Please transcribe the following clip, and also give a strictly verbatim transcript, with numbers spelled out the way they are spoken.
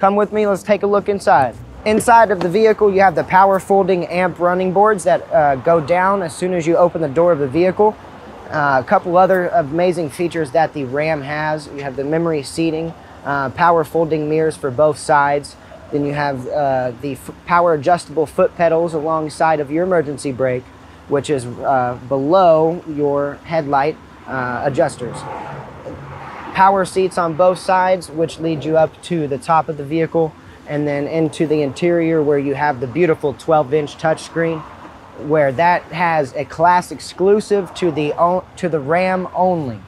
Come with me, let's take a look inside. Inside of the vehicle, you have the power folding amp running boards that uh, go down as soon as you open the door of the vehicle. Uh, a couple other amazing features that the Ram has. You have the memory seating, uh, power folding mirrors for both sides. Then you have uh, the f power adjustable foot pedals alongside of your emergency brake, which is uh, below your headlight uh, adjusters. Power seats on both sides, which lead you up to the top of the vehicle, and then into the interior where you have the beautiful twelve inch touchscreen, where that has a class exclusive to the, to the Ram only.